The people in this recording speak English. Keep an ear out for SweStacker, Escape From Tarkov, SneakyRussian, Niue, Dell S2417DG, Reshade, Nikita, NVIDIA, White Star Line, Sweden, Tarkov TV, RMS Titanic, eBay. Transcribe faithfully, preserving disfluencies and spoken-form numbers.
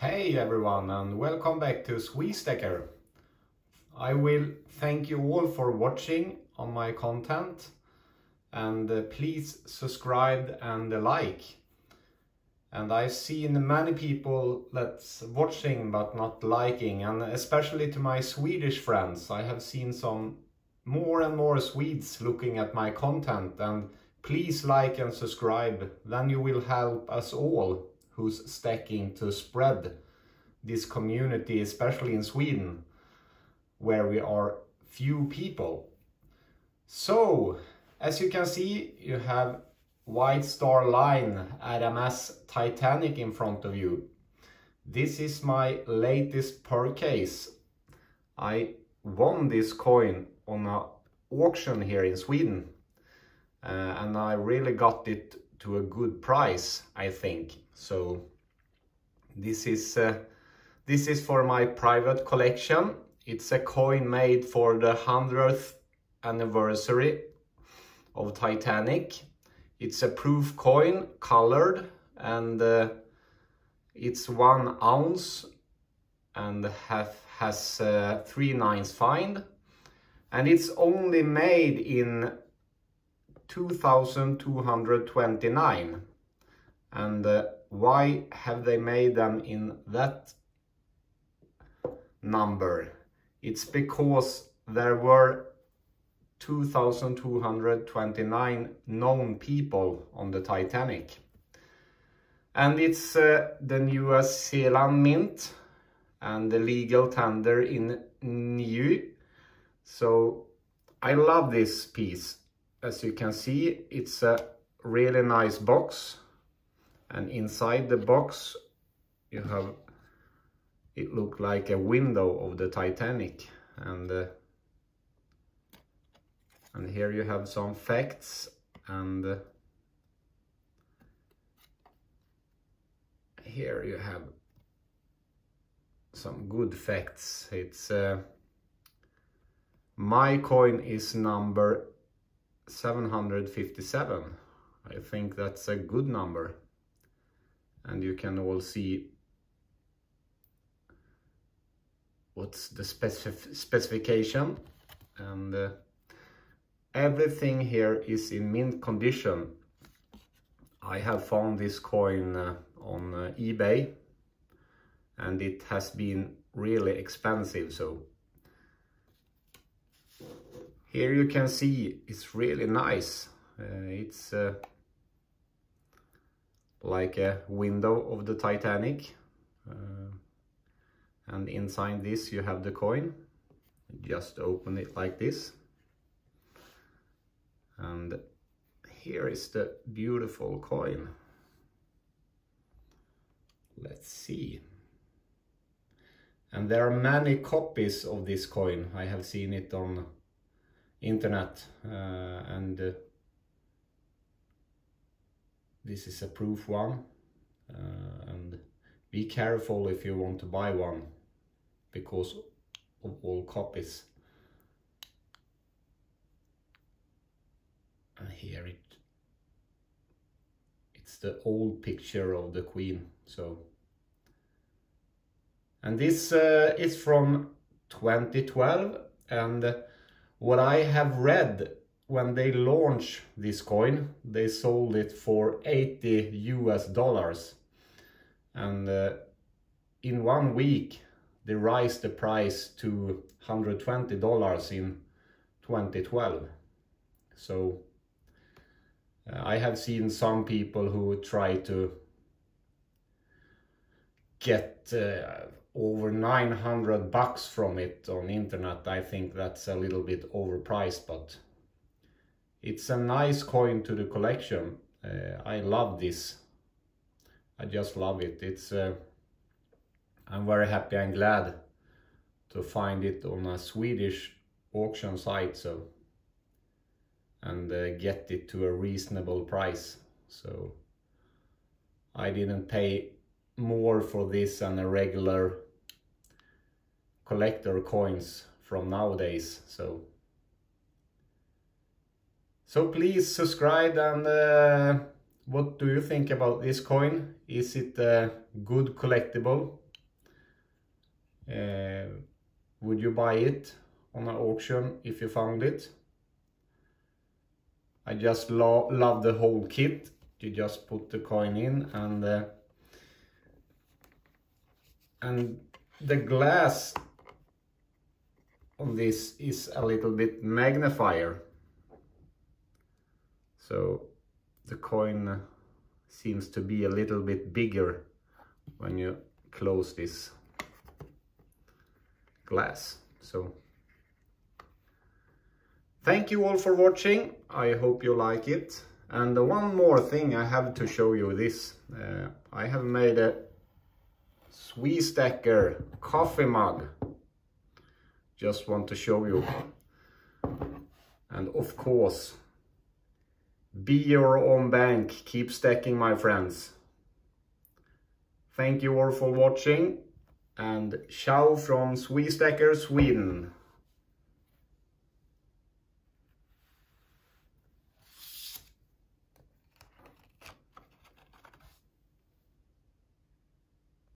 Hey everyone, and welcome back to SweStacker. I will thank you all for watching on my content, and uh, please subscribe and like. And I've seen many people that's watching but not liking, and especially to my Swedish friends. I have seen some more and more Swedes looking at my content, and please like and subscribe, then you will help us all who's stacking to spread this community, especially in Sweden, where we are few people. So, as you can see, you have White Star Line R M S Titanic in front of you. This is my latest purchase. I won this coin on an auction here in Sweden, uh, and I really got it to a good price, I think. So this is uh, this is for my private collection. It's a coin made for the hundredth anniversary of Titanic. It's a proof coin, colored, and uh, it's one ounce and have, has uh, three nines find, and it's only made in two thousand two hundred twenty-nine. And uh, why have they made them in that number? It's because there were two thousand two hundred twenty-nine known people on the Titanic. And it's uh, the New Zealand Mint and the legal tender in Niue. So I love this piece. As you can see, it's a really nice box, and inside the box you have, it looked like a window of the Titanic, and uh, and here you have some facts, and uh, here you have some good facts. It's uh, my coin is number seven hundred fifty-seven. I think that's a good number, and you can all see what's the specif specification, and uh, everything here is in mint condition. I have found this coin uh, on uh, eBay, and it has been really expensive. So here you can see it's really nice. Uh, it's uh, like a window of the Titanic, uh, and inside this you have the coin. Just open it like this, and here is the beautiful coin. Let's see. And there are many copies of this coin. I have seen it on internet, uh, and uh, this is a proof one, uh, and be careful if you want to buy one because of all copies. And here it it's the old picture of the Queen. So, and this uh, is from twenty twelve, and uh, what I have read, when they launched this coin, they sold it for eighty U S dollars. And uh, in one week, they raised the price to one hundred twenty dollars in twenty twelve. So uh, I have seen some people who try to get uh, over nine hundred bucks from it on internet. I think that's a little bit overpriced, but it's a nice coin to the collection. Uh, I love this. I just love it. It's. Uh, I'm very happy and glad to find it on a Swedish auction site. So, and uh, get it to a reasonable price. So I didn't pay more for this than a regular collector coins from nowadays. So so please subscribe, and uh, what do you think about this coin? Is it a good collectible? Uh, would you buy it on an auction if you found it? I just lo love the whole kit. You just put the coin in, and uh, and the glass on this is a little bit magnifier, so the coin seems to be a little bit bigger when you close this glass. So thank you all for watching. I hope you like it. And one more thing I have to show you this. Uh, I have made a SweStacker coffee mug. Just want to show you. And of course, be your own bank. Keep stacking, my friends. Thank you all for watching. And ciao from SweStacker Sweden.